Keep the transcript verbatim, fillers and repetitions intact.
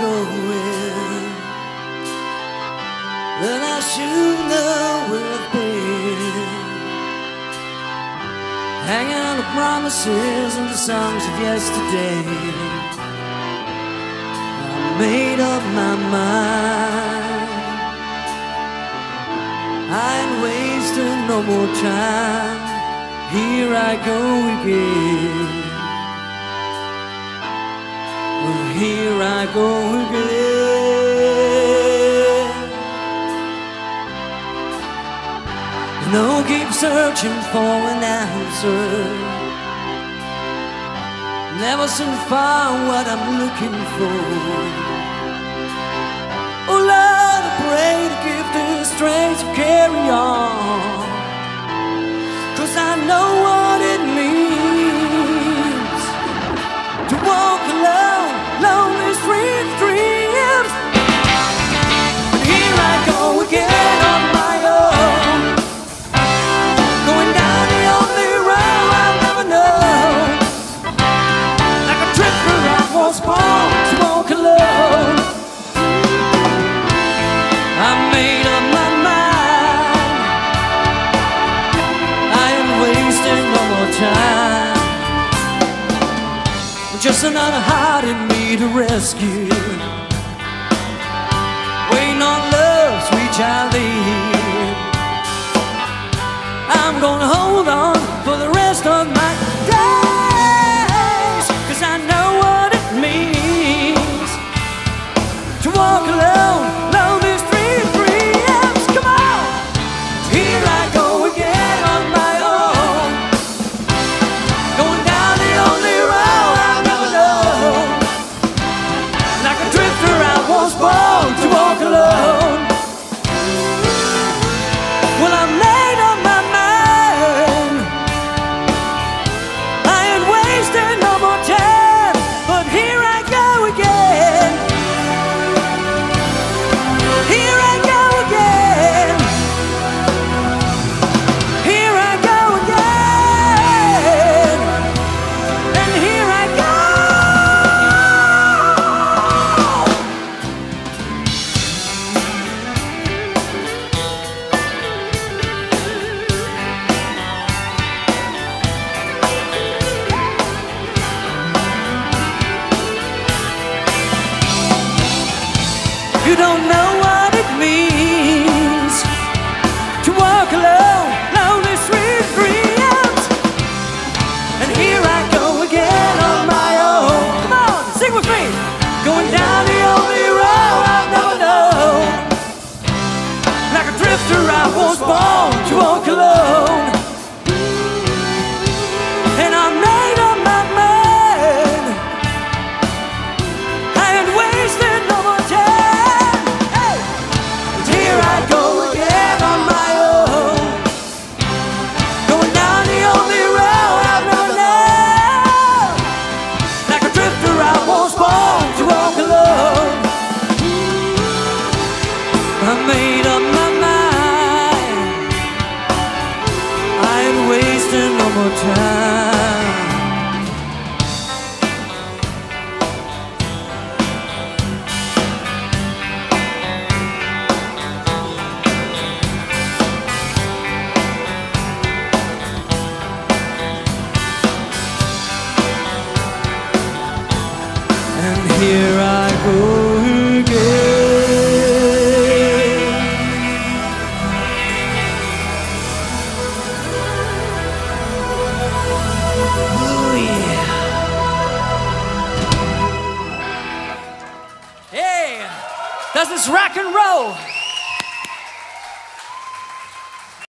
going, then I should know where I've been, hanging on the promises and the songs of yesterday. I made up my mind, I ain't wasting no more time. Here I go again, oh, here I go again. And I'll keep searching for an answer, never seem to find what I'm looking for. Oh Lord, I pray to give this strength to carry on, 'cause I know what it means to walk alone, lonely street dreams. But here I go again on my own, going down the only road I'll never know, like a trip where I was born to walk alone. I made up my mind, I am wasting no more time. Just another heart in me to rescue, waiting on love, sweet child, leave. I'm gonna hold on for the rest of my days, 'cause I know what it means to walk alone, lonely street dreams. Come on, here I go again on my own, going down the only road was born to walk alone. Well, I made up my mind, I ain't wasting no more time, but here I go again, here I go again, here I go again, and here I go. You don't know what it means to walk alone, lonely street dreams. And here I go again on my own. Come on, sing with me. Going down the only road I'll never know, like a drifter I was born to walk alone. And I made up my mind, I ain't wasted no more time. I made up my mind, I ain't wasting no more time. And here I go again. Doesn't this rock and roll?